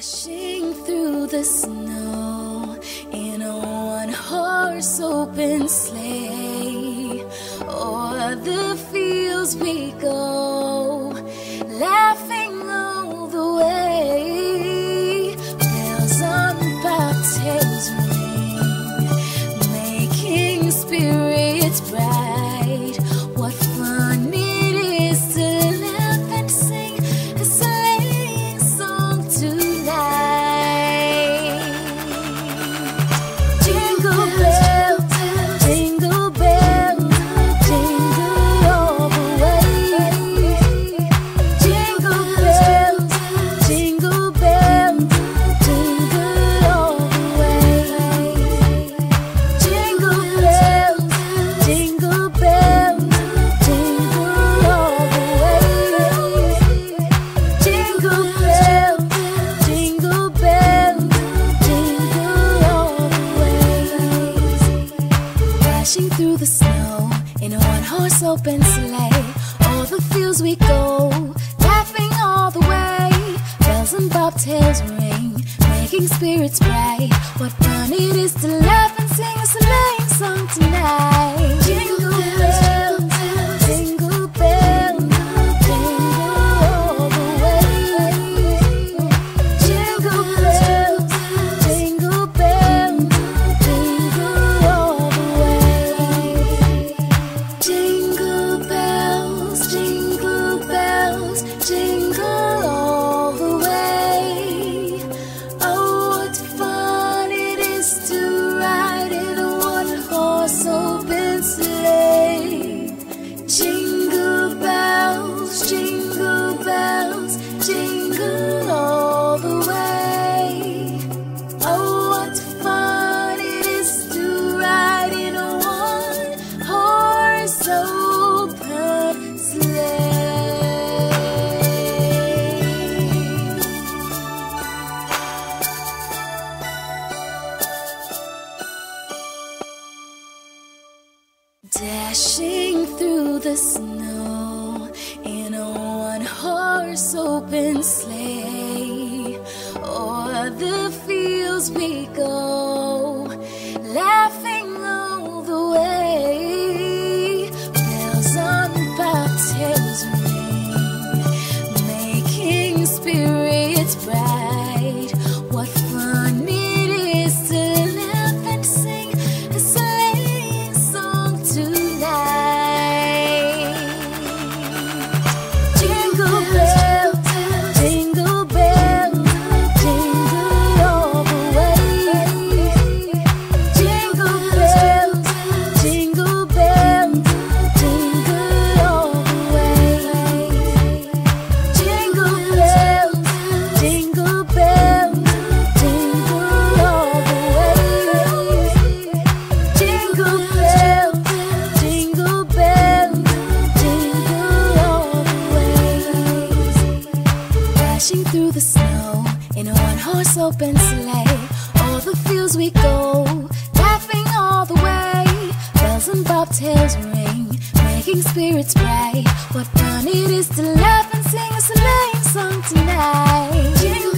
Crashing through the snow in a one-horse open sleigh. O'er the fields we go, laughing all the way. Bells on bobtails ring, making spirits bright. What fun it is. Through the snow in a one-horse open sleigh, o'er the fields we go, laughing all the way. Bells and bobtails ring, making spirits bright. What fun it is to laugh and sing a sleighing song tonight! Jingle bells. Dashing through the snow in a one-horse open sleigh, o'er the fields we go, laughing all the way. Bells on bobtails ring, making spirits bright. What fun it is to laugh and sing a sleighing song tonight. Through the snow in a one-horse open sleigh, o'er the fields we go, laughing all the way. Bells and bobtails ring, making spirits bright. What fun it is to laugh and sing a sleighing song tonight!